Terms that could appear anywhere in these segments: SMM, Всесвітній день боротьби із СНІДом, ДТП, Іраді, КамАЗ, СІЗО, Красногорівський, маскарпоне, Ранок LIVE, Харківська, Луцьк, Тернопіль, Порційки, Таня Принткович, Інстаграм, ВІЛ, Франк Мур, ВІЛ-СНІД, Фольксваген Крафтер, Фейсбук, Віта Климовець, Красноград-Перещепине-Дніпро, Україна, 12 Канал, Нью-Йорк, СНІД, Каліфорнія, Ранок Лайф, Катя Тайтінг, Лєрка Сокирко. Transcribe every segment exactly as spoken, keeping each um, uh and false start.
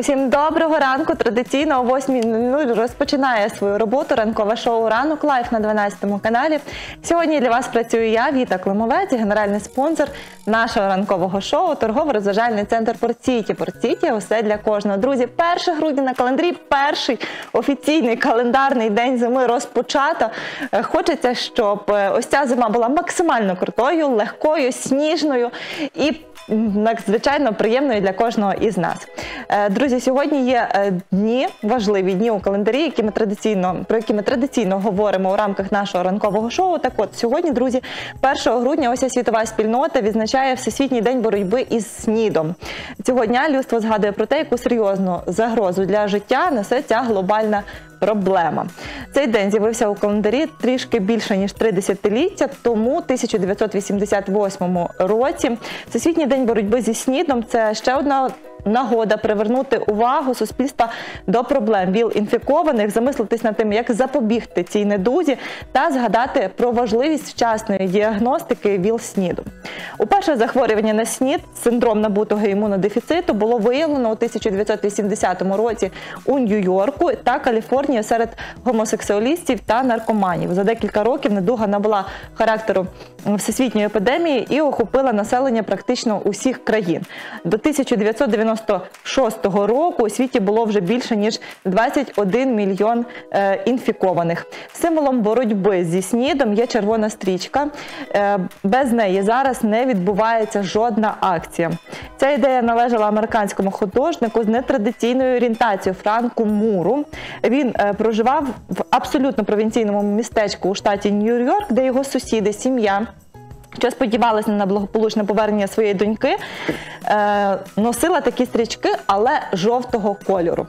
Усім доброго ранку. Традиційно о восьмій нуль нуль розпочинає свою роботу ранкове шоу «Ранок Лайф» на дванадцятому каналі. Сьогодні для вас працюю я, Віта Климовець, генеральний спонсор нашого ранкового шоу, торгово-розважальний центр «Порційки». «Порційки» – усе для кожного. Друзі, перше грудня на календарі, перший офіційний календарний день зими розпочато. Хочеться, щоб ось ця зима була максимально крутою, легкою, сніжною і надзвичайно приємною для кожного із нас. Друзі, сьогодні є дні, важливі дні у календарі, які ми традиційно, про які ми традиційно говоримо у рамках нашого ранкового шоу. Так от, сьогодні, друзі, першого грудня уся світова спільнота відзначає Всесвітній день боротьби із СНІДом. Цього дня людство згадує про те, яку серйозну загрозу для життя несе ця глобальна проблема. Цей день з'явився у календарі трішки більше, ніж три десятиліття тому, у тисяча дев'ятсот вісімдесят восьмому році. Всесвітній день боротьби зі СНІДом – це ще одна нагода привернути увагу суспільства до проблем ВІЛ-інфікованих, замислитись над тим, як запобігти цій недузі та згадати про важливість вчасної діагностики ВІЛ-СНІДу. Уперше захворювання на СНІД, синдром набутого імунодефіциту, було виявлено у тисяча дев'ятсот вісімдесятому році у Нью-Йорку та Каліфорнії серед гомосексуалістів та наркоманів. За декілька років недуга набула характеру всесвітньої епідемії і охопила населення практично усіх країн. До тисяча дев'ятсот дев'яносто шостого року у світі було вже більше, ніж двадцять один мільйон е, інфікованих. Символом боротьби зі СНІДом є червона стрічка. Е, без неї зараз не відбувається жодна акція. Ця ідея належала американському художнику з нетрадиційною орієнтацією Франку Муру. Він е, проживав в абсолютно провінційному містечку у штаті Нью-Йорк, де його сусіди, сім'я, що сподівалася на благополучне повернення своєї доньки, носила такі стрічки, але жовтого кольору.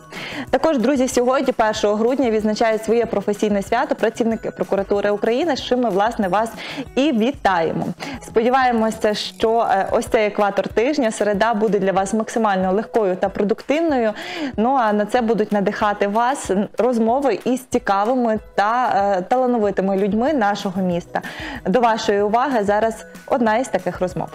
Також, друзі, сьогодні, першого грудня, відзначають своє професійне свято працівники прокуратури України, з чим ми, власне, вас і вітаємо. Сподіваємося, що ось цей екватор тижня, середа, буде для вас максимально легкою та продуктивною. Ну, а на це будуть надихати вас розмови із цікавими та талановитими людьми нашого міста. До вашої уваги зараз одна із таких розмов.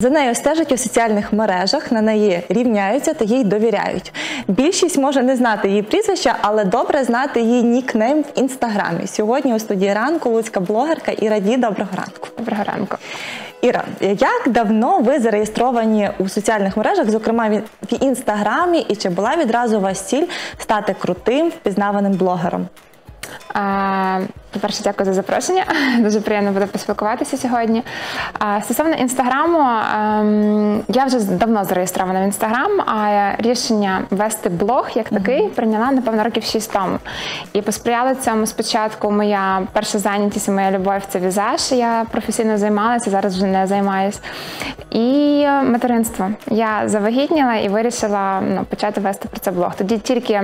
За нею стежать у соціальних мережах, на неї рівняються та їй довіряють. Більшість може не знати її прізвища, але добре знати її нікнейм в Інстаграмі. Сьогодні у студії ранку луцька блогерка Іраді. Доброго ранку. Доброго ранку. Іра, як давно ви зареєстровані у соціальних мережах, зокрема в Інстаграмі, і чи була відразу у вас ціль стати крутим, впізнаваним блогером? По-перше, дякую за запрошення. Дуже приємно буде поспілкуватися сьогодні. Стосовно Інстаграму, я вже давно зареєстрована в Інстаграм, а рішення вести блог як такий прийняла, напевно, років шість тому. І посприяла цьому спочатку моя перша зайнятість і моя любов – це візаж. Я професійно займалася, зараз вже не займаюся. І материнство. Я завагітніла і вирішила ну, почати вести про це блог. Тоді тільки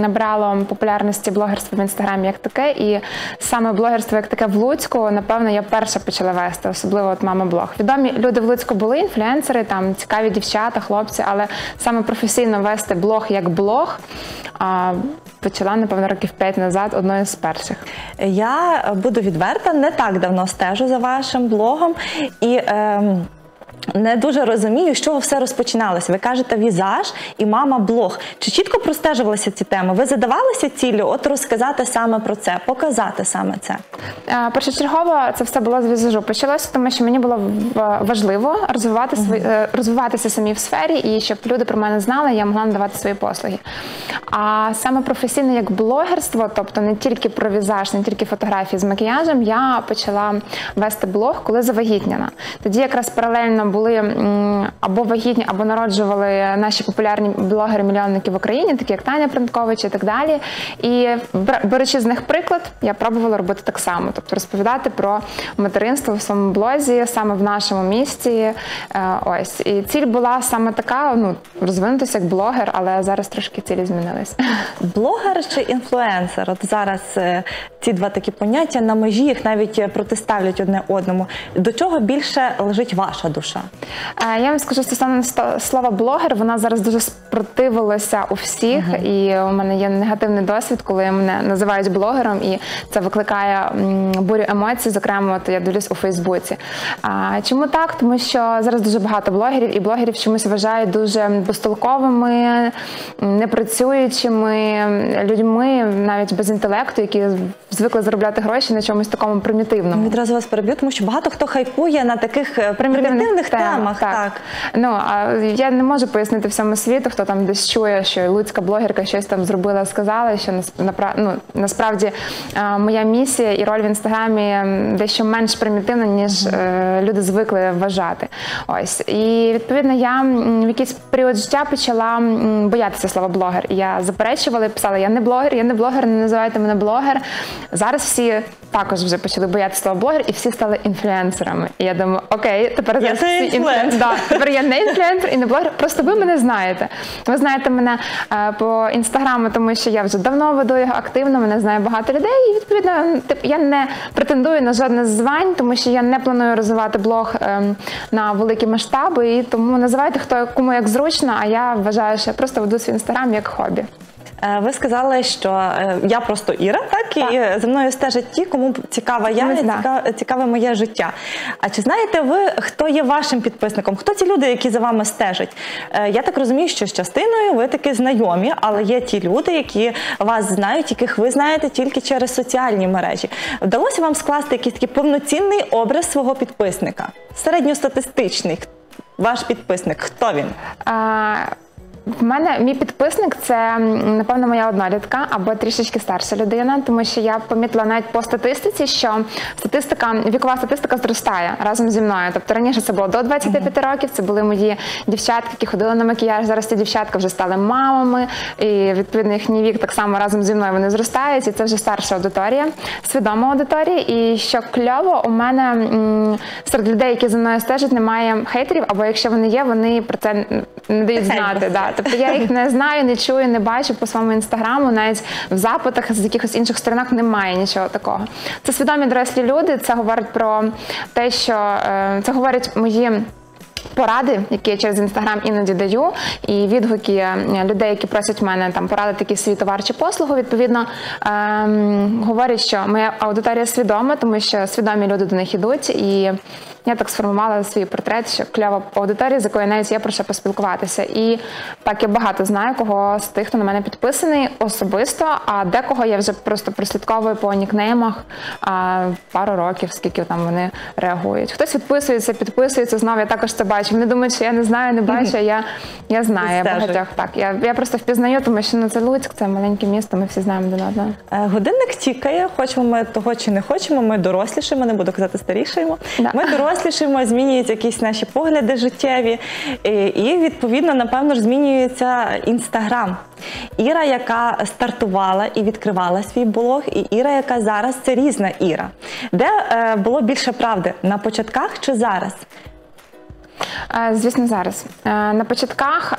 набрало популярності блогерство в Інстаграмі як таке, і саме блогерство як таке в Луцьку, напевно, я перша почала вести, особливо от мама блог. Відомі люди в Луцьку були, інфлюенсери, там цікаві дівчата, хлопці, але саме професійно вести блог як блог а, почала, напевно, років п'ять назад, одною з перших. Я буду відверта, не так давно стежу за вашим блогом і е, не дуже розумію, з чого все розпочиналося. Ви кажете візаж і мама блог. Чи чітко простежувалися ці теми? Ви задавалися ціллю от розказати саме про це, показати саме це? Е, першочергово це все було з візажу. Почалося, тому що мені було важливо розвивати свої, mm-hmm. розвиватися самі в сфері і щоб люди про мене знали, я могла надавати свої послуги. А саме професійно як блогерство, тобто не тільки про візаж, не тільки фотографії з макіяжем, я почала вести блог, коли завагітняна. Тоді якраз паралельно були або вагітні, або народжували наші популярні блогери-мільйонники в Україні, такі як Таня Принткович і так далі. І беручи з них приклад, я пробувала робити так само. Тобто розповідати про материнство в своєму блозі, саме в нашому місті. Ось. І ціль була саме така, ну, розвинутися як блогер, але зараз трошки цілі змінились. Блогер чи інфлюенсер? От зараз ці два такі поняття на межі, їх навіть протиставлять одне одному. До чого більше лежить ваша душа? Я вам скажу, стосовно слова блогер, вона зараз дуже спротивилася у всіх, uh-huh. і у мене є негативний досвід, коли мене називають блогером, і це викликає бурю емоцій, зокрема, от я дивлюсь у Фейсбуці. Чому так? Тому що зараз дуже багато блогерів, і блогерів чомусь вважають дуже безтолковими, непрацюючими людьми, навіть без інтелекту, які звикли заробляти гроші на чомусь такому примітивному. Відразу вас переб'ю, тому що багато хто хайпує на таких примітивних темах. Так. Так. Ну, а я не можу пояснити всьому світу, хто там десь чує, що луцька блогерка щось там зробила, сказала, що насправді, ну, насправді моя місія і роль в Інстаграмі дещо менш примітивна, ніж mm-hmm. люди звикли вважати. Ось. І відповідно я в якийсь період життя почала боятися слова блогер. Я заперечувала і писала, я не блогер, я не блогер, не називайте мене блогер. Зараз всі також вже почали боятися слова блогер і всі стали інфлюенсерами. І я думаю, окей, тепер я, всі інфлюенсер. Да, тепер я не інфлюенсер і не блогер, просто ви мене знаєте. Ви знаєте мене по інстаграму, тому що я вже давно веду його активно, мене знає багато людей. І відповідно я не претендую на жодне звань, тому що я не планую розвивати блог на великі масштаби. І тому називайте хто кому як зручно, а я вважаю, що я просто веду свій інстаграм як хобі. Ви сказали, що я просто Іра, так? так. І за мною стежать ті, кому цікава я, і цікаве моє життя. А чи знаєте ви, хто є вашим підписником? Хто ці люди, які за вами стежать? Я так розумію, що з частиною ви таки знайомі, але є ті люди, які вас знають, яких ви знаєте тільки через соціальні мережі. Вдалося вам скласти якийсь такий повноцінний образ свого підписника? Середньостатистичний. Ваш підписник. Хто він? А... В мене мій підписник – це, напевно, моя однолітка або трішечки старша людина, тому що я помітила навіть по статистиці, що статистика, вікова статистика зростає разом зі мною. Тобто раніше це було до двадцяти п'яти років, це були мої дівчатки, які ходили на макіяж, зараз ці дівчатка вже стали мамами, і відповідно їхній вік так само разом зі мною вони зростають, і це вже старша аудиторія, свідома аудиторія. І що кльово, у мене м- серед людей, які за мною стежать, немає хейтерів, або якщо вони є, вони про це не дають знати. Тобто я їх не знаю, не чую, не бачу по своєму інстаграму, навіть в запитах з якихось інших сторонах немає нічого такого. Це свідомі дорослі люди, це говорить про те, що це говорять мої поради, які я через інстаграм іноді даю, і відгуки людей, які просять мене там порадити якийсь свій товар чи послугу, відповідно ем, говорять, що моя аудиторія свідома, тому що свідомі люди до них йдуть, і я так сформувала свій портрет, що кльова аудиторія, з якою навіть є про що поспілкуватися. І так я багато знаю, кого з тих, хто на мене підписаний особисто, а декого я вже просто прослідковую по нікнеймах а, пару років, скільки там вони реагують. Хтось відписується, підписується, знову я також це бачу. Вони думають, що я не знаю, не бачу, а я, я знаю я багатьох. Так, я, я просто впізнаю, тому що ну, це Луцьк, це маленьке місто, ми всі знаємо один одного. Годинник тікає, хочемо ми того чи не хочемо, ми дорослішимо, не буду казати старішаємо. Да. Ми дорослішимо. Дорослішимо, змінюються якісь наші погляди життєві і, відповідно, напевно ж, змінюється Інстаграм. Іра, яка стартувала і відкривала свій блог, і Іра, яка зараз – це різна Іра. Де е, було більше правди? На початках чи зараз? Звісно, зараз. На початках,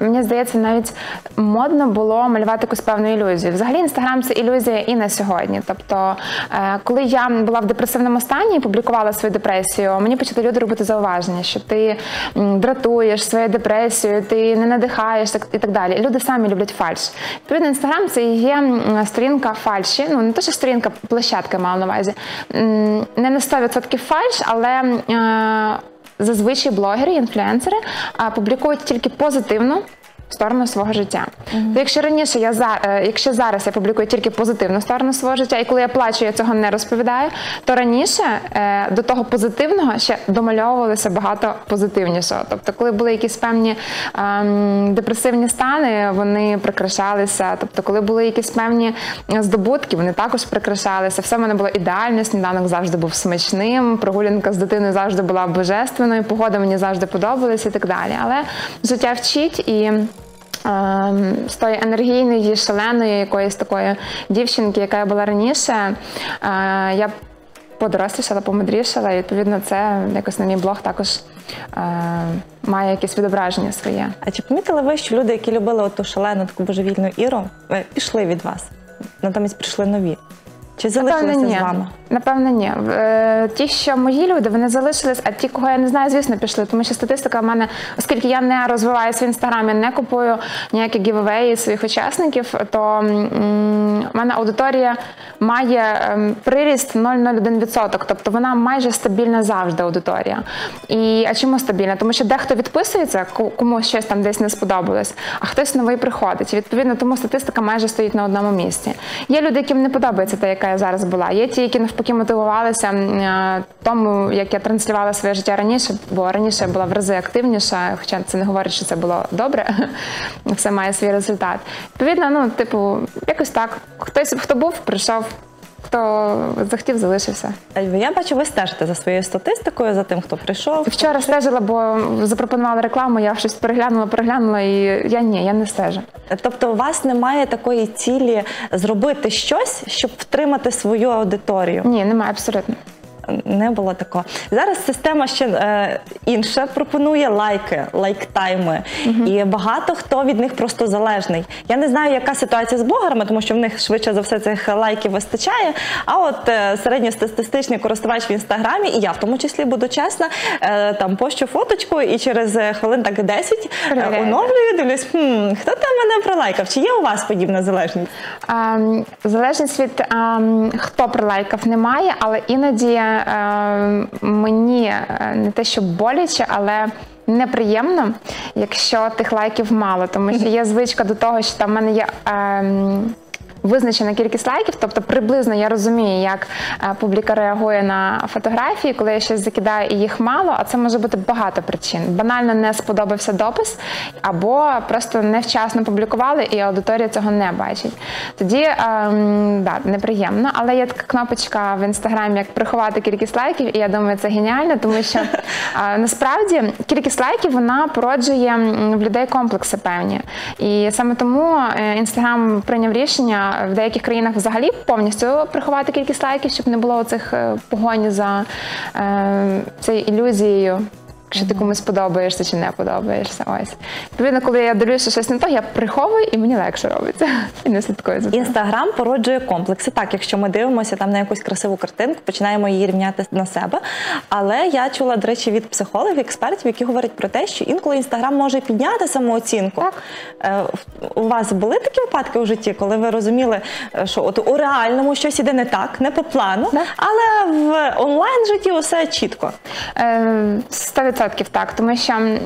мені здається, навіть модно було малювати якусь певну ілюзію. Взагалі, Інстаграм – це ілюзія і на сьогодні. Тобто, коли я була в депресивному стані і публікувала свою депресію, мені почали люди робити зауваження, що ти дратуєш своєю депресією, ти не надихаєш і так далі. І люди самі люблять фальш. Відповідно, Інстаграм – це є сторінка фальші. Ну, не те, що сторінка, площадка, мала на увазі. Не на сто відсотків фальш, але... Зазвичай блогери, інфлюенсери публікують тільки позитивну сторону свого життя. Mm-hmm. То якщо раніше я за якщо зараз я публікую тільки позитивну сторону свого життя, і коли я плачу, я цього не розповідаю, то раніше до того позитивного ще домальовувалося багато позитивнішого. Тобто, коли були якісь певні ем, депресивні стани, вони прикрашалися. Тобто, коли були якісь певні здобутки, вони також прикрашалися. Все в мене було ідеально, сніданок завжди був смачним, прогулянка з дитиною завжди була божественною, погода мені завжди подобалася і так далі. Але життя вчить і з тої енергійної, шаленої якоїсь такої дівчинки, яка я була раніше, я подорослішала, помудрішала, і, відповідно, це якось на мій блог також має якесь відображення своє. А чи помітили ви, що люди, які любили оту шалену, таку божевільну Іру, пішли від вас, натомість прийшли нові? Чи залишилися з вами? Напевно, ні. Ті, що мої люди, вони залишились, а ті, кого я не знаю, звісно, пішли. Тому що статистика в мене, оскільки я не розвиваюся в інстаграмі, не купую ніякі гівовеї своїх учасників, то в мене аудиторія має приріст нуль цілих нуль один відсоток. Тобто вона майже стабільна завжди аудиторія. І, а чому стабільна? Тому що дехто відписується, комусь щось там десь не сподобалось, а хтось новий приходить. І, відповідно, тому статистика майже стоїть на одному місці. Є люди, яким не подобається та, яка я зараз була. Є ті, які навпаки мотивувалися тому, як я транслювала своє життя раніше, бо раніше я була в рази активніша, хоча це не говорить, що це було добре, все має свій результат. Відповідно, ну, типу, якось так. Хтось, хто був, прийшов. Хто захотів, залишився. Я бачу, ви стежите за своєю статистикою, за тим, хто прийшов. Вчора хто... стежила, бо запропонували рекламу, я щось переглянула, переглянула, і я ні, я не стежу. Тобто у вас немає такої цілі зробити щось, щоб втримати свою аудиторію? Ні, немає, абсолютно. Не було такого. Зараз система ще е, інша пропонує лайки, лайктайми. Угу. І багато хто від них просто залежний. Я не знаю, яка ситуація з блогерами, тому що в них швидше за все цих лайків вистачає. А от е, середньостатистичний користувач в інстаграмі, і я в тому числі буду чесна, е, там пощу фоточку і через хвилин так десять е, оновлюю, дивлюсь, хм, хто там мене пролайкав? Чи є у вас подібна залежність? А, залежність від а, хто пролайкав немає, але іноді мені не те, що боляче, але неприємно, якщо тих лайків мало, тому що є звичка до того, що там в мене є визначена кількість лайків, тобто приблизно я розумію, як публіка реагує на фотографії, коли я щось закидаю і їх мало, а це може бути багато причин. Банально не сподобався допис, або просто невчасно публікували, і аудиторія цього не бачить. Тоді, ем, да, неприємно, але є така кнопочка в інстаграмі, як приховати кількість лайків, і я думаю, це геніально, тому що е, насправді кількість лайків, вона породжує в людей комплекси певні. І саме тому інстаграм прийняв рішення в деяких країнах взагалі повністю приховати кількість лайків, щоб не було цих погонь за е, цією ілюзією, що ти комусь подобаєшся чи не подобаєшся. Ось. Відповідно, коли я дивлюся щось не то, я приховую, і мені легше робиться. І не слідкую за цим. Інстаграм породжує комплекси. Так, якщо ми дивимося там на якусь красиву картинку, починаємо її рівняти на себе. Але я чула, до речі, від психологів, експертів, які говорять про те, що інколи інстаграм може підняти самооцінку. Так. У вас були такі випадки у житті, коли ви розуміли, що от у реальному щось іде не так, не по плану, так, але в онлайн-житті усе чітко? сто відсотків. Так, тому що е,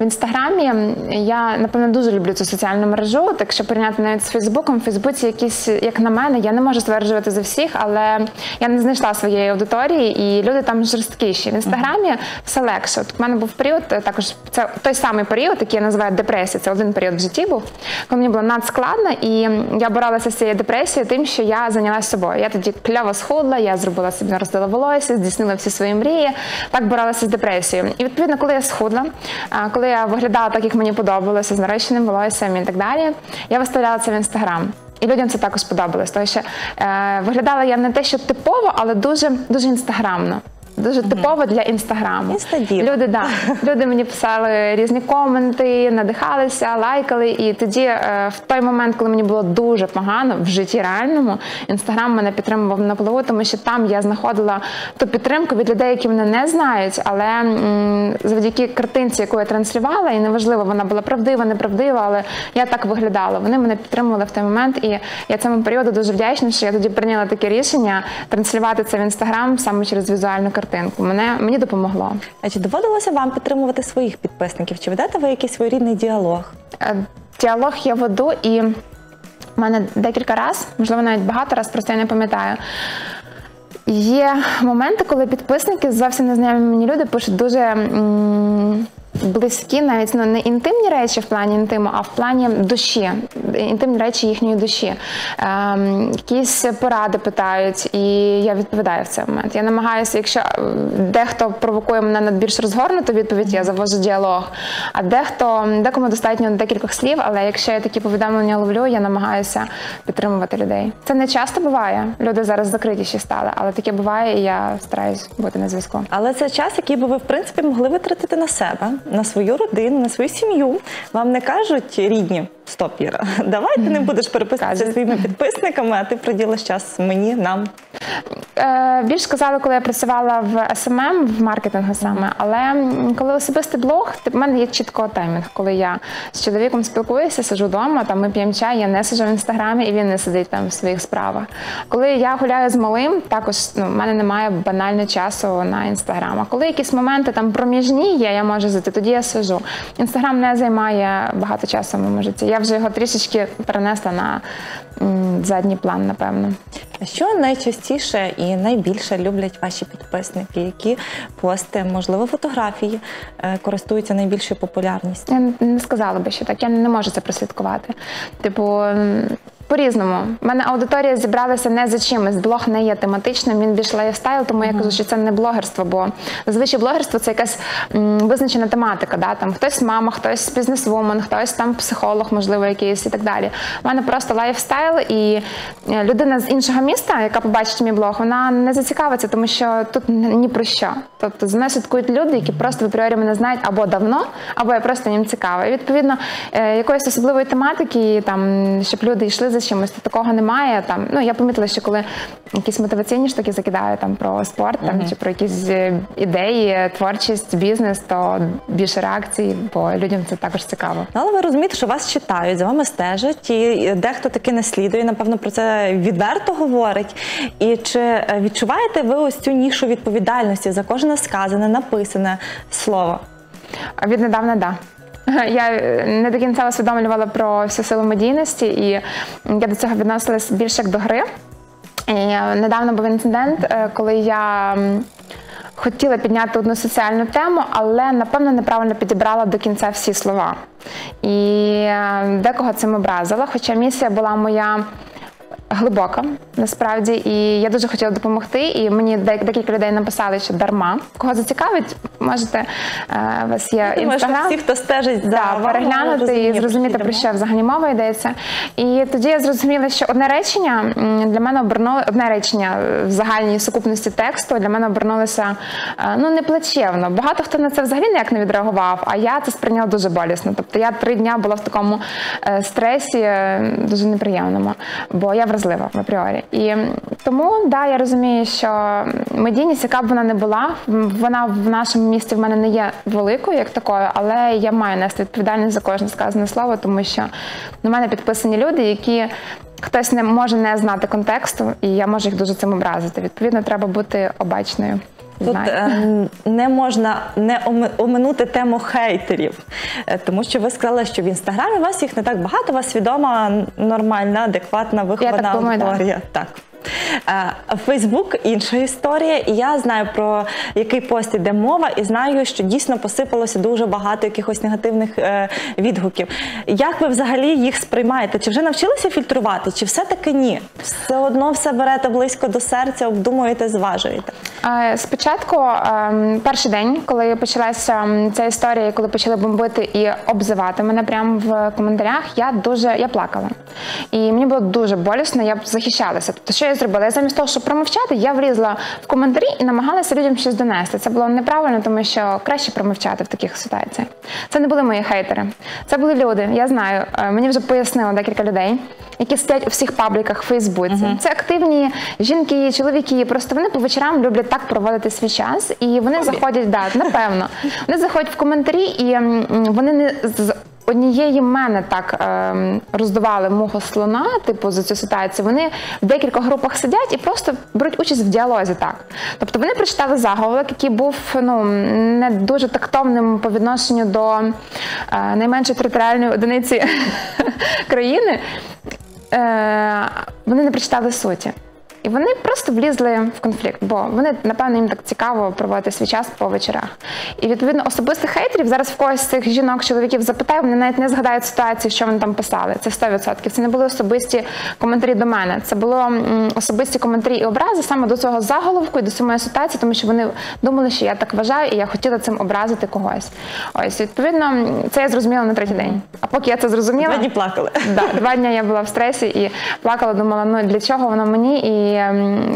в інстаграмі я, напевно, дуже люблю цю соціальну мережу, так що порівняти навіть з Фейсбуком, в Фейсбуці якісь, як на мене, я не можу стверджувати за всіх, але я не знайшла своєї аудиторії, і люди там жорсткіші. В інстаграмі все легше. У мене був період, також це той самий період, який я називаю депресія, це один період в житті був, коли мені було надскладно, і я боролася з цією депресією тим, що я зайнялася собою. Я тоді кльово схудла, я зробила собі, роздала волосся, здійснила всі свої мрії, так боролася з депресією. І, відповідно, коли я схудла, коли я виглядала так, як мені подобалося, з нарощеним волоссям і так далі, я виставляла це в інстаграм. І людям це також подобалось, тому що е, виглядала я не те, що типово, але дуже, дуже інстаграмно. Дуже типово для інстаграму. Люди, да, люди мені писали різні коменти, надихалися, лайкали. І тоді, в той момент, коли мені було дуже погано в житті реальному, інстаграм мене підтримував на плаву, тому що там я знаходила ту підтримку від людей, які мене не знають, але м, завдяки картинці, яку я транслювала, і неважливо, вона була правдива, неправдива, але я так виглядала. Вони мене підтримували в той момент, і я цьому періоду дуже вдячна, що я тоді прийняла таке рішення транслювати це в інстаграм саме через візуальну картинку. Мене, мені допомогло. А чи доводилося вам підтримувати своїх підписників? Чи ведете ви якийсь своєрідний діалог? Діалог я веду, і в мене декілька разів, можливо навіть багато разів, просто я не пам'ятаю. Є моменти, коли підписники, зовсім незнайомі мені люди, пишуть дуже м- близькі, навіть ну, не інтимні речі в плані інтиму, а в плані душі, інтимні речі їхньої душі. Ем, якісь поради питають, і я відповідаю в цей момент. Я намагаюся, якщо дехто провокує мене на більш розгорнуту відповідь, я завожу діалог, а дехто, декому достатньо декількох слів, але якщо я такі повідомлення ловлю, я намагаюся підтримувати людей. Це не часто буває, люди зараз закритіші стали, але таке буває, і я стараюсь бути на зв'язку. Але це час, який би ви, в принципі, могли витратити на себе. на свою родину, на свою сім'ю. Вам не кажуть рідні: стоп, Іра, давай ти не будеш переписатися зі своїми підписниками, а ти приділиш час мені, нам. Е, більш казали, коли я працювала в ес ем ем, в маркетингу саме, але коли особистий блог, в мене є чітко таймінг, коли я з чоловіком спілкуюся, сиджу вдома, там ми п'ємо чай, я не сиджу в Інстаграмі, і він не сидить там в своїх справах. Коли я гуляю з малим, також ну, в мене немає банально часу на Інстаграм. А коли якісь моменти там проміжні є, я можу зайти, тоді я сиджу. Інстаграм не займає багато часу в моєму житті. Я вже його трішечки перенесла на м, задній план, напевно. Що найчастіше і найбільше люблять ваші підписники? Які пости, можливо, фотографії користуються найбільшою популярністю? Я не сказала би, що так. Я не можу це прослідкувати. Типу, по-різному. У мене аудиторія зібралася не за чимось. Блог не є тематичним, він більш лайфстайл, тому я кажу, що це не блогерство, бо зазвичай блогерство – це якась м, визначена тематика. Да? Там хтось мама, хтось бізнесвумен, хтось там психолог, можливо, якийсь і так далі. У мене просто лайфстайл, і людина з іншого міста, яка побачить мій блог, вона не зацікавиться, тому що тут ні про що. Тобто за мене слідкують люди, які просто в апріорі мене знають або давно, або я просто їм цікава. І відповідно, якоїсь особливої тематики, там, щоб люди йшли за чимось, то такого немає. Там, ну, я помітила, що коли якісь мотиваційні штуки закидаю там, про спорт, там, mm-hmm. чи про якісь ідеї, творчість, бізнес, то більше реакцій, бо людям це також цікаво. Але ви розумієте, що вас читають, за вами стежать, і дехто таки не слідує, напевно, про це відверто говорить. І чи відчуваєте ви ось цю нішу відповідальності за кожне сказане, написане слово? Віднедавна – да. Я не до кінця усвідомлювала про всю силу медійності, і я до цього відносилась більше як до гри. І недавно був інцидент, коли я хотіла підняти одну соціальну тему, але, напевно, неправильно підібрала до кінця всі слова. І декого цим образила, хоча місія була моя глибока, насправді, і я дуже хотіла допомогти, і мені декілька людей написали, що дарма. Кого зацікавить, можете, у вас є Інстаграм. Всі, хто стежить, да, переглянути і зрозуміти, про що взагалі мова йдеться. І тоді я зрозуміла, що одне речення для мене обернуло, одне речення в загальній сукупності тексту для мене обернулося, ну, не плачевно. Багато хто на це взагалі ніяк не відреагував, а я це сприйняла дуже болісно. Тобто я три дня була в такому стресі, дуже неприємному, бо я вразлива в апріорі. І тому, да, я розумію, що медійність, яка б вона не була, вона в нашому місті в мене не є великою, як такою, але я маю нести відповідальність за кожне сказане слово, тому що на мене підписані люди, які хтось не може не знати контексту, і я можу їх дуже цим образити. Відповідно, треба бути обачною. Тут не можна не оминути тему хейтерів, тому що ви сказали, що в Інстаграмі у вас їх не так багато, у вас свідома, нормальна, адекватна, вихована аудиторія. Так. Фейсбук – інша історія, і я знаю, про який пост іде мова, і знаю, що дійсно посипалося дуже багато якихось негативних відгуків. Як ви взагалі їх сприймаєте? Чи вже навчилися фільтрувати, чи все-таки ні? Все одно все берете близько до серця, обдумуєте, зважуєте? Спочатку, перший день, коли почалася ця історія, коли почали бомбити і обзивати мене прямо в коментарях, я дуже, я плакала. І мені було дуже болісно, я захищалася. Тобто, що я зробила? Я замість того, щоб промовчати, я влізла в коментарі і намагалася людям щось донести. Це було неправильно, тому що краще промовчати в таких ситуаціях. Це не були мої хейтери. Це були люди, я знаю, мені вже пояснило декілька людей, які сидять у всіх пабліках в Фейсбуці. Uh-huh. Це активні жінки, чоловіки, просто вони по вечорам люблять так проводити свій час, і вони Хобі. заходять, да, напевно, вони заходять в коментарі, і вони не з однієї мене так е, роздували мого слона, типу, за цю ситуацію. Вони в декількох групах сидять і просто беруть участь в діалозі так. Тобто вони прочитали заголовок, який був, ну, не дуже тактовним по відношенню до е, найменшої територіальної одиниці країни. Е, вони не прочитали суті. І вони просто влізли в конфлікт, бо вони, напевно, їм так цікаво проводити свій час по вечорах. І, відповідно, особистих хейтерів зараз в когось з цих жінок, чоловіків запитаю, вони навіть не згадають ситуацію, що вони там писали. Це сто відсотків. Це не були особисті коментарі до мене. Це було особисті коментарі і образи саме до цього заголовку і до самої ситуації, тому що вони думали, що я так вважаю, і я хотіла цим образити когось. Ось, відповідно, це я зрозуміла на третій день. А поки я це зрозуміла... Два дні плакали. Да, два дні я була в стресі і плакала, думала, ну для чого воно мені, і І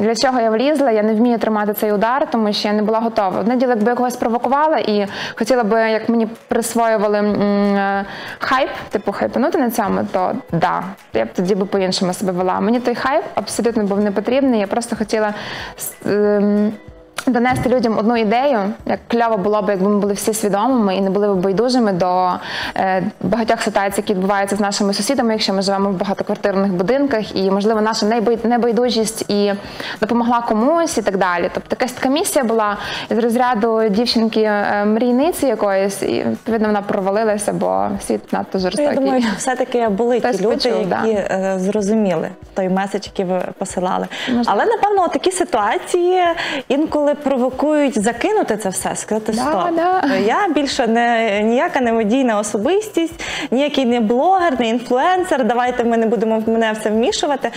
для чого я влізла, я не вмію тримати цей удар, тому що я не була готова. Одне діло, якби я когось провокувала і хотіла би, як мені присвоювали м, м, хайп, типу хайпанути на цьому, то да, я б тоді би по-іншому себе вела. Мені той хайп абсолютно був не потрібний, я просто хотіла М, донести людям одну ідею, як кльово було б, якби ми були всі свідомими і не були б байдужими до е, багатьох ситуацій, які відбуваються з нашими сусідами, якщо ми живемо в багатоквартирних будинках, і, можливо, наша небайдужість і допомогла комусь і так далі. Тобто якась така місія була з розряду дівчинки-мрійниці якоїсь, і, відповідно, вона провалилася, бо світ надто жорстокий. Я думаю, що все-таки були ті люди, почув, які да. зрозуміли той меседж, який ви посилали. Можливо. Але, напевно, такі ситуації інколи провокують закинути це все, сказати да, стоп. Да. Я більше не, ніяка не медійна особистість, ніякий не блогер, не інфлюенсер, давайте ми не будемо в мене все вмішувати.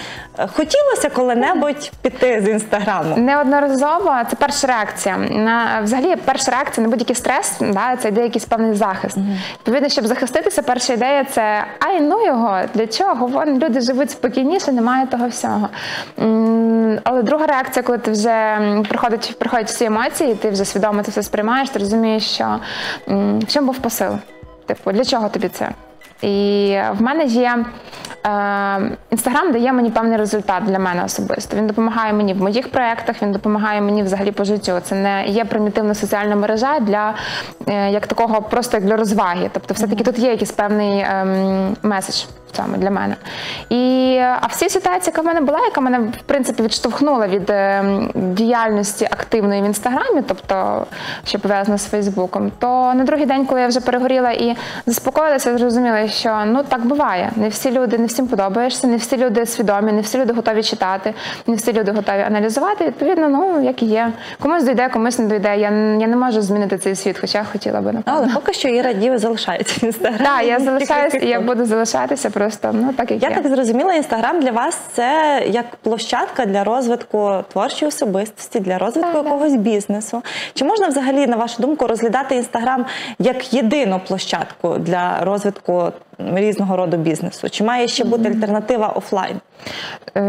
Хотілося коли-небудь піти з Інстаграму? Неодноразово, це перша реакція. На, взагалі перша реакція на будь-який стрес, да, це йде якийсь певний захист. Відповідно, mm. щоб захиститися, перша ідея це ай, ну його, для чого? Вон, люди живуть спокійніше, немає того всього. М але друга реакція, коли ти вже приходить приходять всі емоції, ти вже свідомо це все сприймаєш, ти розумієш, що м, в чому був посил? Типу, для чого тобі це? І в мене є Інстаграм, е, дає мені певний результат для мене особисто. Він допомагає мені в моїх проєктах, він допомагає мені взагалі по життю. Це не є примітивна соціальна мережа для е, як такого, просто як для розваги. Тобто, все-таки тут є якийсь певний е, меседж саме для мене. І, а всі ситуації, яка в мене була, яка мене, в принципі, відштовхнула від е, діяльності активної в Інстаграмі, тобто, що пов'язано з Фейсбуком, то на другий день, коли я вже перегоріла і заспокоїлася, зрозуміла, що, ну, так буває. Не всі люди, не всім подобаєшся, не всі люди свідомі, не всі люди готові читати, не всі люди готові аналізувати, відповідно, ну, як і є. Комусь дійде, комусь не дійде. Я, я не можу змінити цей світ, хоча хотіла би, напевно. Але поки що Іраді залишається в Інстаграмі. Так, я залишаюся і я буду залишатися. Просто, ну, так, як я є. Так зрозуміла, Інстаграм для вас це як площадка для розвитку творчої особистості, для розвитку так, якогось так. бізнесу. Чи можна взагалі, на вашу думку, розглядати Інстаграм як єдину площадку для розвитку різного роду бізнесу? Чи має ще бути альтернатива офлайн? Е,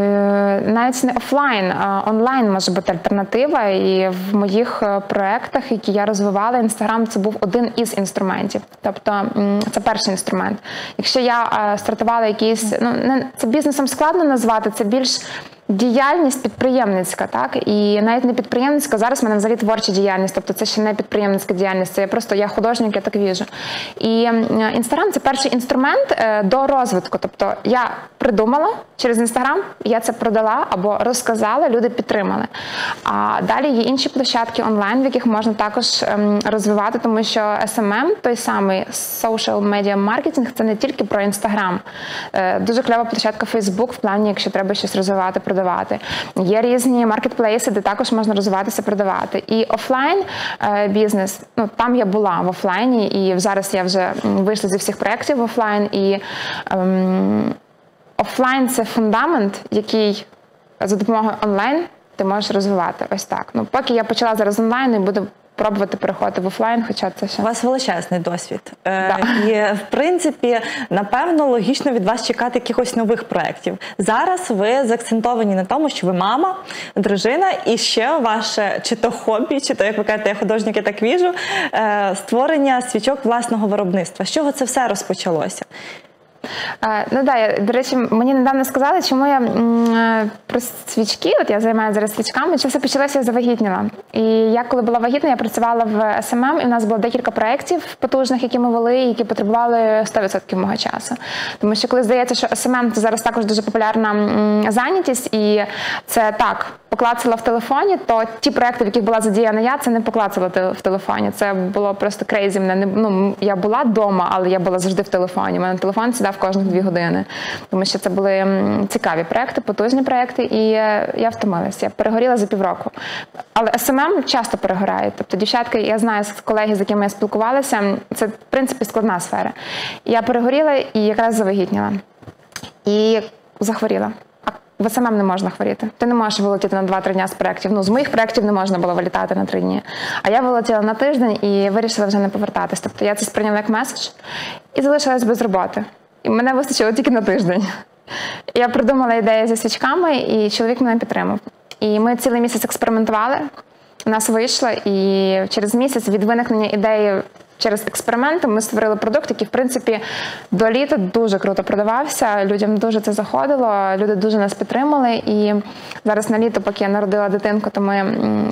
навіть не офлайн, а онлайн може бути альтернатива. І в моїх проєктах, які я розвивала, Інстаграм це був один із інструментів. Тобто це перший інструмент. Якщо я стартувала якийсь, ну, не, це бізнесом складно назвати, це більш діяльність підприємницька, так? І навіть не підприємницька, зараз в мене взагалі творча діяльність, тобто це ще не підприємницька діяльність, це я просто, я художник, я так віжу. І Інстаграм – це перший інструмент до розвитку, тобто я придумала через Інстаграм, я це продала або розказала, люди підтримали. А далі є інші площадки онлайн, в яких можна також розвивати, тому що ес ем ем, той самий social media marketing, це не тільки про Інстаграм. Дуже кльова площадка Фейсбук в плані, якщо треба щось розвивати, продавати. Є різні маркетплейси, де також можна розвиватися, продавати. І офлайн бізнес, ну, там я була в офлайні, і зараз я вже вийшла зі всіх проєктів в офлайн, і ем, офлайн – це фундамент, який за допомогою онлайн ти можеш розвивати. Ось так. Ну, поки я почала зараз онлайн і буду пробувати переходити в офлайн, хоча це ще... У вас величезний досвід. Да. І, в принципі, напевно, логічно від вас чекати якихось нових проєктів. Зараз ви заакцентовані на тому, що ви мама, дружина, і ще ваше чи то хобі, чи то, як ви кажете, я художник, я так віжу, створення свічок власного виробництва. З чого це все розпочалося? Ну так, до речі, мені недавно сказали, чому я про свічки, от я займаюся зараз свічками, чи все почалося, я завагітніла. І я, коли була вагітна, я працювала в ес ем ем, і в нас було декілька проєктів потужних, які ми вели, які потребували сто відсотків мого часу. Тому що коли здається, що ес ем ем – це зараз також дуже популярна зайнятість, і це так, поклацала в телефоні, то ті проєкти, в яких була задіяна я, це не поклацала в телефоні. Це було просто крейзі. Ну, я була вдома, але я була завжди в телефоні. У мене телефон сідав кожних дві години. Тому що це були цікаві проєкти, потужні проєкти, і я втомилася. Я перегоріла за півроку. Але ес ем ем часто перегорає. Тобто дівчатки, я знаю з колеги, з якими я спілкувалася, це, в принципі, складна сфера. Я перегоріла і якраз завагітніла. І захворіла. В ес ем ем не можна хворіти. Ти не можеш вилетіти на два-три дні з проєктів. Ну, з моїх проєктів не можна було вилітати на три дні. А я вилетіла на тиждень і вирішила вже не повертатись. Тобто я це сприйняла як меседж і залишилась без роботи. І мене вистачило тільки на тиждень. Я придумала ідею зі свічками, і чоловік мене підтримав. І ми цілий місяць експериментували, у нас вийшло, і через місяць від виникнення ідеї через експерименти ми створили продукт, який, в принципі, до літа дуже круто продавався, людям дуже це заходило, люди дуже нас підтримали, і зараз на літо, поки я народила дитинку, то ми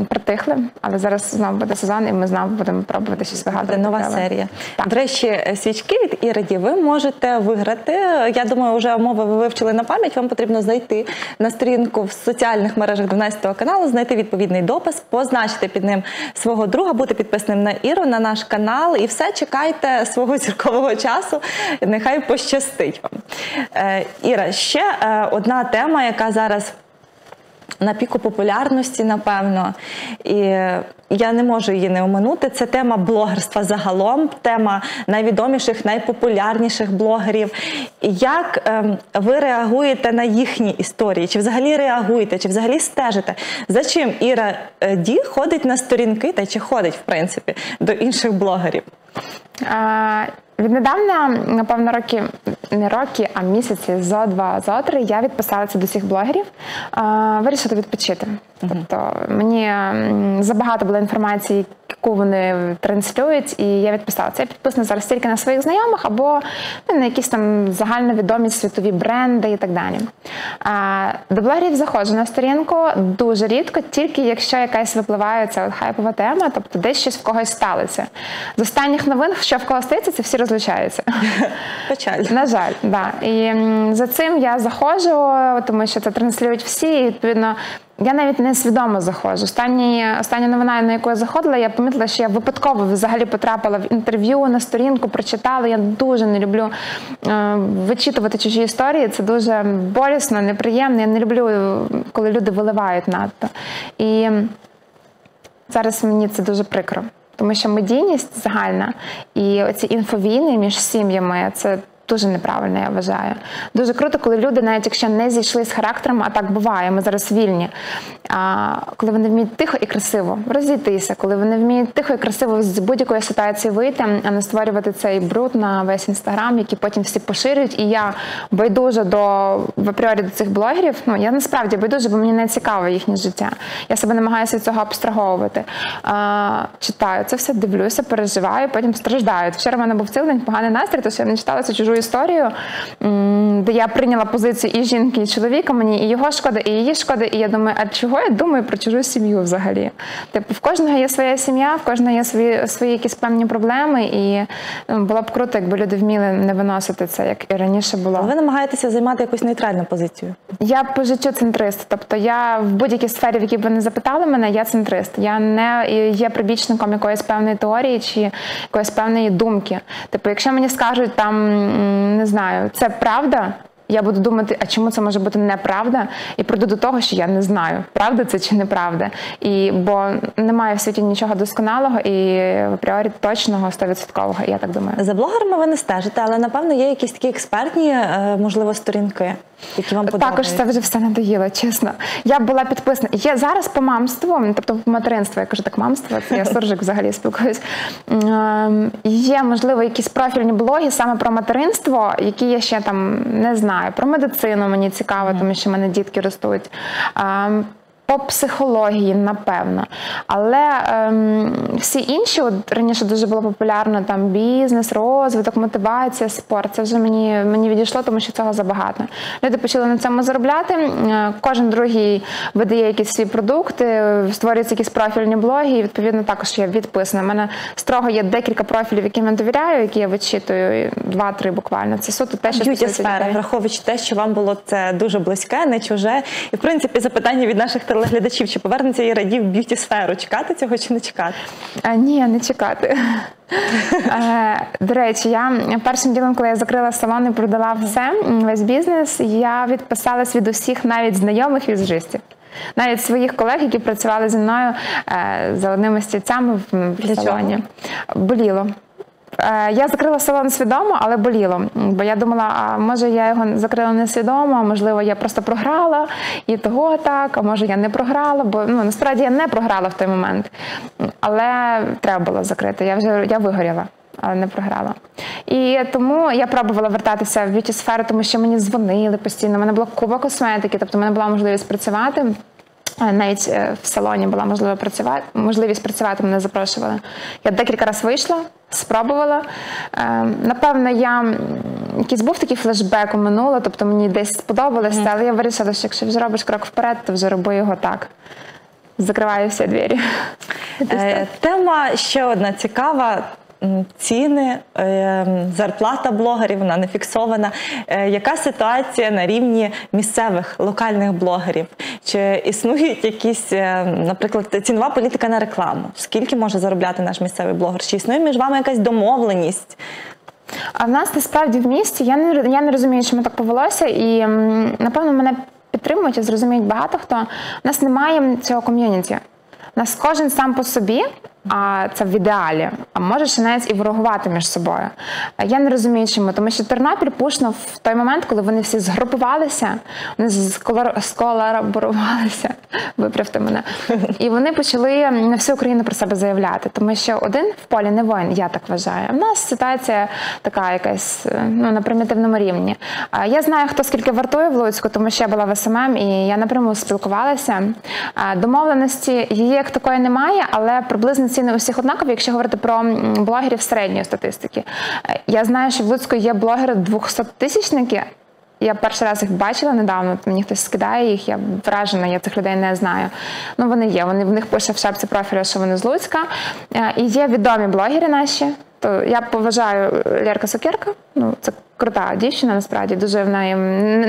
притихли, але зараз знову буде сезон, і ми знову будемо пробувати щось вигадувати. Це нова серія. Так. До речі, свічки від Іраді ви можете виграти. Я думаю, вже умови ви вивчили на пам'ять, вам потрібно знайти на сторінку в соціальних мережах дванадцятого каналу, знайти відповідний допис, позначити під ним свого друга, бути підписаним на Іру, на наш канал. І все, чекайте свого зіркового часу, нехай пощастить вам. Е, Іра, ще е, одна тема, яка зараз на піку популярності, напевно, і я не можу її не оминути, це тема блогерства загалом, тема найвідоміших, найпопулярніших блогерів. Як е, ви реагуєте на їхні історії? Чи взагалі реагуєте, чи взагалі стежите? За чим Іра е, Ді ходить на сторінки, та чи ходить, в принципі, до інших блогерів? А, віднедавна, напевно, роки, не роки, а місяці, зо два, зо три, я відписалася до всіх блогерів, а, вирішила відпочити. Uh-huh. Тобто мені забагато було інформації, яку вони транслюють, і я відписалася. Я підписана зараз тільки на своїх знайомих або ну, на якісь там загальновідомі світові бренди і так далі. А, до блогерів заходжу на сторінку дуже рідко, тільки якщо якась випливає ця хайпова тема, тобто десь щось в когось сталося. З останніх новин, що в когось стається, це всі розлучаються. Печально. На жаль, так. Да. І за цим я заходжу, тому що це транслюють всі, і відповідно я навіть несвідомо заходжу. Останні, остання новина, на яку я заходила, я помітила, що я випадково взагалі потрапила в інтерв'ю, на сторінку прочитала. Я дуже не люблю е, вичитувати чужі історії. Це дуже болісно, неприємно. Я не люблю, коли люди виливають надто. І зараз мені це дуже прикро. Тому що медійність загальна і оці інфовійни між сім'ями – це дуже неправильно, я вважаю. Дуже круто, коли люди, навіть якщо не зійшли з характером, а так буває, ми зараз вільні, а, коли вони вміють тихо і красиво розійтися, коли вони вміють тихо і красиво з будь-якої ситуації вийти, а не створювати цей бруд на весь Інстаграм, який потім всі поширюють. І я байдужа до, в апріорі до цих блогерів, ну, я насправді байдужа, бо мені не цікаво їхнє життя. Я себе намагаюся від цього абстраговувати. А, читаю це все, дивлюся, переживаю, потім страждаю. Вчора в мене був цілий день поганий настрій, тому що я не читала цю чужу історію, де я прийняла позицію і жінки, і чоловіка, мені і його шкода, і її шкода, і я думаю, а чого я думаю про чужу сім'ю взагалі? Типу, в кожного є своя сім'я, в кожного є свої, свої якісь певні проблеми, і було б круто, якби люди вміли не виносити це, як і раніше було. Але ви намагаєтеся займати якусь нейтральну позицію? Я по життю центрист, тобто я в будь-якій сфері, в якій б ви не запитали мене, я центрист. Я не є прибічником якоїсь певної теорії чи якоїсь певної думки. Типу, якщо мені скажуть там, не знаю, це правда, я буду думати, а чому це може бути неправда, і прийду до того, що я не знаю, правда це чи неправда. І, бо немає в світі нічого досконалого і в апріорі точного, стовідсоткового, я так думаю. За блогерами ви не стежите, але, напевно, є якісь такі експертні, можливо, сторінки, які вам подобаються. Також це вже все надоїло, чесно. Я була підписана. Я зараз по мамству, тобто по материнству, я кажу так, мамство, це я суржик взагалі спілкуюсь. Є, можливо, якісь профільні блоги саме про материнство, які я ще там не знаю. Про медицину мені цікаво, тому що в мене дітки ростуть. По психології, напевно. Але ем, всі інші, от раніше дуже було популярно там бізнес, розвиток, мотивація, спорт. Це вже мені, мені відійшло, тому що цього забагато. Люди почали на цьому заробляти. Кожен другий видає якісь свої продукти, створюються якісь профільні блоги, і відповідно також я відписана. У мене строго є декілька профілів, яким я довіряю, які я вичитую, два-три буквально. Це суто те, що б'юті-сфера, враховуючи те, що вам було це дуже близьке, не чуже. І в принципі запитання від наших телевізорів. Глядачів, чи повернеться і радів б'юті-сферу? Чекати цього чи не чекати? А, ні, не чекати. До речі, я першим ділом, коли я закрила салон і продала все, весь бізнес, я відписалась від усіх, навіть знайомих візажистів. Навіть своїх колег, які працювали зі мною за одними стільцями в салоні. Боліло. Я закрила салон свідомо, але боліло, бо я думала, а може я його закрила несвідомо, можливо я просто програла і того так, а може я не програла, бо ну, насправді я не програла в той момент, але треба було закрити, я вже я вигоріла. не програла. І тому я пробувала вертатися в б'юті-сферу, тому що мені дзвонили постійно, в мене була купа косметики, тобто в мене була можливість працювати. Навіть в салоні була можливість працювати, можливість працювати, мене запрошували. Я декілька разів вийшла, спробувала. Напевно, я якийсь був такий флешбек у минуле, тобто мені десь сподобалось, mm. але я вирішила, що якщо вже робиш крок вперед, то вже роби його так. Закриваю всі двері. Тема ще одна цікава. Ціни, зарплата блогерів, вона не фіксована. Яка ситуація на рівні місцевих, локальних блогерів? Чи існують якісь, наприклад, цінова політика на рекламу? Скільки може заробляти наш місцевий блогер? Чи існує між вами якась домовленість? А в нас насправді в місті, я не, я не розумію, чому так повелося, і напевно мене підтримують і зрозуміють багато хто. У нас немає цього ком'юніті. У нас кожен сам по собі, а це в ідеалі, а може ще навіть і ворогувати між собою. Я не розумію, чому, тому що Тернопіль пушнув в той момент, коли вони всі згрупувалися, вони сколаборувалися, виправте мене, і вони почали на всю Україну про себе заявляти, тому що один в полі не воїн, я так вважаю. У нас ситуація така якась, ну, на примітивному рівні. Я знаю, хто скільки вартує в Луцьку, тому що я була в ес ем ем і я напряму спілкувалася. Домовленості її як такої немає, але приблизно ціни усіх однакові, якщо говорити про блогерів середньої статистики. Я знаю, що в Луцьку є блогери двохсотитисячники. Я перший раз їх бачила недавно, мені хтось скидає їх, я вражена, я цих людей не знаю. Ну, вони є, вони, в них пише в шапці профілю, що вони з Луцька. І є відомі блогери наші. То я поважаю Лєрку Сокирко, ну, це крута дівчина, насправді, дуже в неї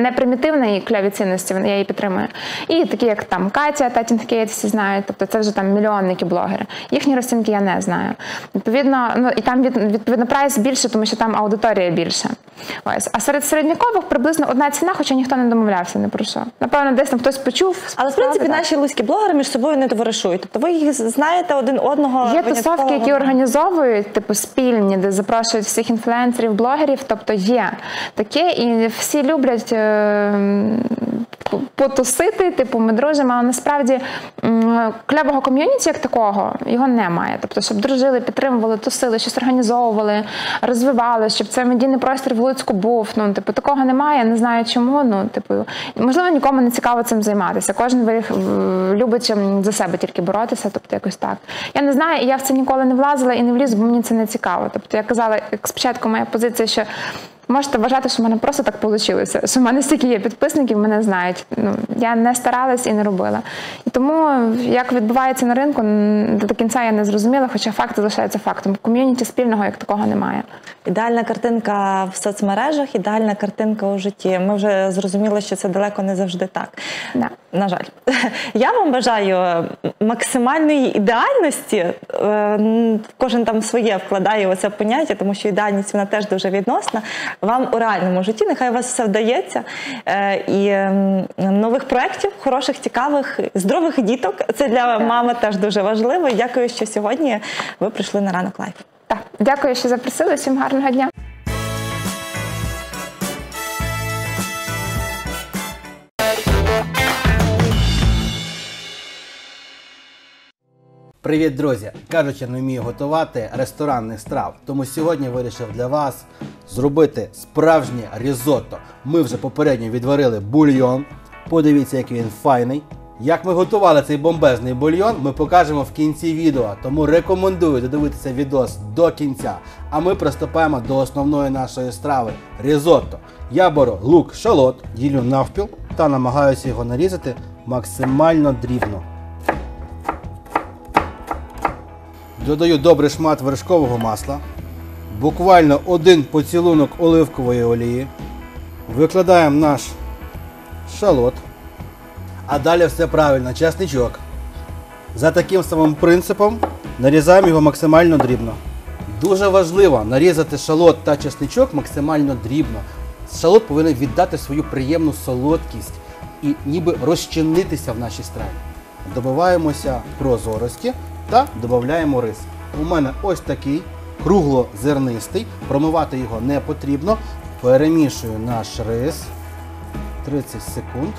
не примітивна і кльові цінності, я її підтримую. І такі, як там Катя Тайтінг, всі знають, тобто це вже там мільйонники блогери. Їхні розцінки я не знаю. Відповідно, ну, і там від, відповідно прайс більше, тому що там аудиторія більше. Ось. А серед середнякових приблизно одна ціна, хоча ніхто не домовлявся, не про що. Напевно, десь там хтось почув. Але, в принципі, так, наші луцькі блогери між собою не товаришують. Тобто ви їх знаєте один одного. Є тусовки, які організовують, типу спільні, де запрошують всіх інфлюенсерів, блогерів, тобто є таке, і всі люблять потусити, типу, ми дружимо, але насправді кльового ком'юніті як такого, його немає. Тобто, щоб дружили, підтримували, тусили, щось організовували, розвивали, щоб цей медійний простір в Луцьку був. Ну, типу, такого немає, не знаю чому. Ну, типу, можливо, нікому не цікаво цим займатися. Кожен любить за себе тільки боротися, тобто якось так. Я не знаю, і я в це ніколи не влазила і не вліз, бо мені це не цікаво. Тобто, я казала, як спочатку моя позиція, що можете вважати, що в мене просто так вийшло, що в мене стільки є підписників, мене знають. Ну, я не старалась і не робила. І тому, як відбувається на ринку, до кінця я не зрозуміла, хоча факт залишається фактом. Ком'юніті спільного як такого немає. Ідеальна картинка в соцмережах, ідеальна картинка у житті. Ми вже зрозуміли, що це далеко не завжди так. Да. На жаль. Я вам бажаю максимальної ідеальності. Кожен там своє вкладає оце поняття, тому що ідеальність вона теж дуже відносна. Вам у реальному житті, нехай у вас все вдається, і нових проєктів, хороших, цікавих, здорових діток. Це для мами теж дуже важливо. Дякую, що сьогодні ви прийшли на Ранок Лайф. Так, дякую, що запросили. Всім гарного дня. Привіт, друзі! Кажучи, не вмію готувати ресторанних страв, тому сьогодні вирішив для вас зробити справжнє різотто. Ми вже попередньо відварили бульйон, подивіться, як він файний. Як ми готували цей бомбезний бульйон, ми покажемо в кінці відео, тому рекомендую додивитися відос до кінця. А ми приступаємо до основної нашої страви – різотто. Я беру лук-шалот, ділю навпіл та намагаюся його нарізати максимально дрібно. Додаю добрий шмат вершкового масла, буквально один поцілунок оливкової олії. Викладаємо наш шалот. А далі все правильно, чесничок. За таким самим принципом нарізаємо його максимально дрібно. Дуже важливо нарізати шалот та чесничок максимально дрібно. Шалот повинен віддати свою приємну солодкість і ніби розчинитися в нашій страві. Добиваємося прозорості та додаємо рис. У мене ось такий круглозернистий, промивати його не потрібно. Перемішую наш рис тридцять секунд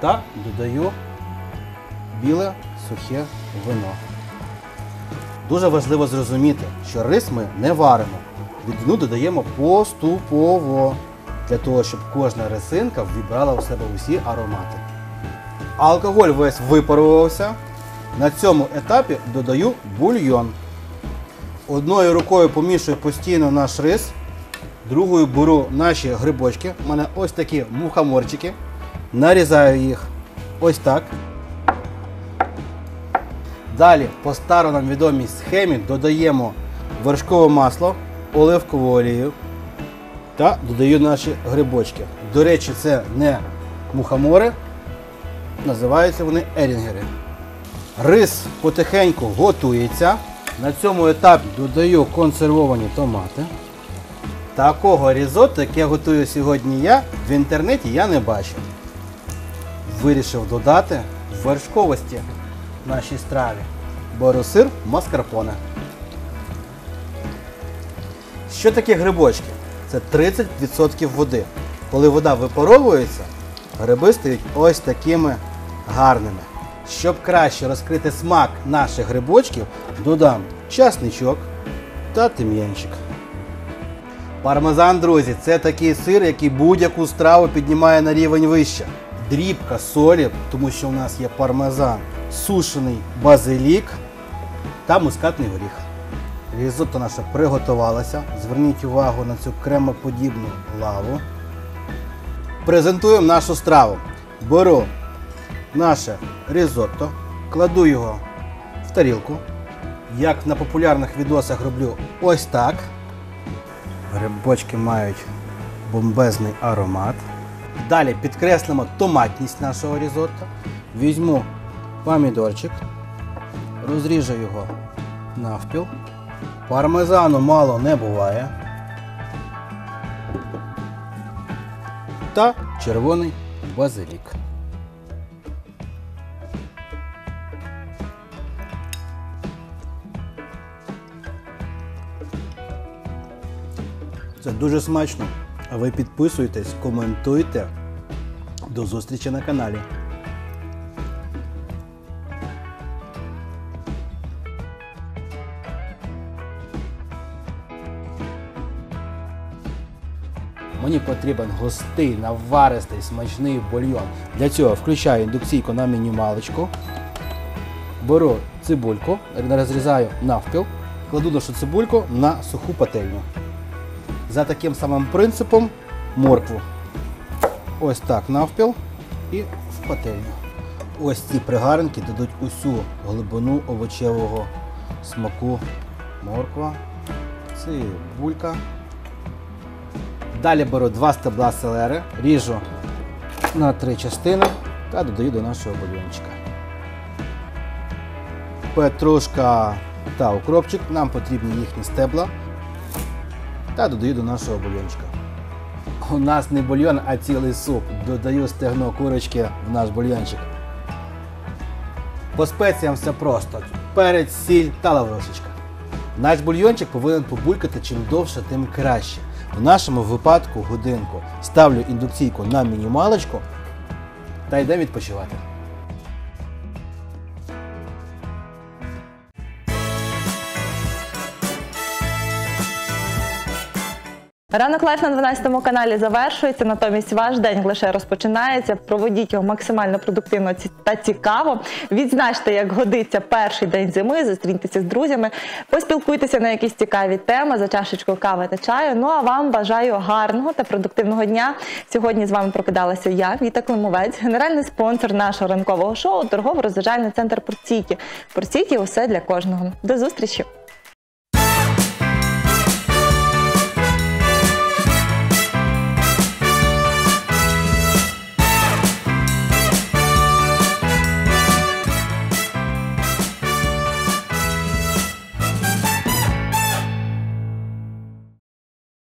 та додаю біле сухе вино. Дуже важливо зрозуміти, що рис ми не варимо. Рідину додаємо поступово, для того, щоб кожна рисинка вібрала у себе усі аромати. Алкоголь весь випарувався. На цьому етапі додаю бульйон. Одною рукою помішую постійно наш рис, другою беру наші грибочки. У мене ось такі мухоморчики. Нарізаю їх ось так. Далі по старо нам відомій схемі додаємо вершкове масло, оливкову олію та додаю наші грибочки. До речі, це не мухомори, називаються вони ерінгери. Рис потихеньку готується. На цьому етапі додаю консервовані томати. Такого різотто, яке готую сьогодні я, в інтернеті я не бачив. Вирішив додати вершковості нашій страві. Беру сир маскарпоне. Що таке грибочки? Це тридцять відсотків води. Коли вода випаровується, гриби стають ось такими гарними. Щоб краще розкрити смак наших грибочків, додам часничок та тим'янчик. Пармезан, друзі, це такий сир, який будь-яку страву піднімає на рівень вище. Дрібка солі, тому що у нас є пармезан, сушений базилік та мускатний горіх. Різотто наше приготувалося. Зверніть увагу на цю кремоподібну лаву. Презентуємо нашу страву. Беру наше різотто, кладу його в тарілку. Як на популярних відосах роблю ось так. Грибочки мають бомбезний аромат. Далі підкреслимо томатність нашого різотто. Візьму помідорчик, розріжу його навпіл. Пармезану мало не буває. Та червоний базилік. Це дуже смачно. А ви підписуйтесь, коментуйте. До зустрічі на каналі. Мені потрібен густий, наваристий, смачний бульйон. Для цього включаю індукційку на мінімалочку. Беру цибульку, розрізаю навпіл. Кладу нашу цибульку на суху пательню. За таким самим принципом моркву. Ось так навпіл і в пательню. Ось ці пригаринки дадуть усю глибину овочевого смаку. Морква, цибулька. Далі беру два стебла селери, ріжу на три частини та додаю до нашого бульйончика. Петрушка та укропчик, нам потрібні їхні стебла. Та додаю до нашого бульйончика. У нас не бульйон, а цілий суп. Додаю стегно курочки в наш бульйончик. По спеціям все просто. Перець, сіль та лаврошечка. Наш бульйончик повинен побулькати чим довше, тим краще. В нашому випадку годинку. Ставлю індукційку на мінімалочку та йдемо відпочивати. Ранок Лайф на дванадцятому каналі завершується, натомість ваш день лише розпочинається. Проводіть його максимально продуктивно та цікаво. Відзначте, як годиться, перший день зими, зустріньтеся з друзями, поспілкуйтеся на якісь цікаві теми за чашечкою кави та чаю. Ну а вам бажаю гарного та продуктивного дня. Сьогодні з вами прокидалася я, Віта Климовець, генеральний спонсор нашого ранкового шоу – торгово-розважальний центр «Порційки». «Порційки» – усе для кожного. До зустрічі!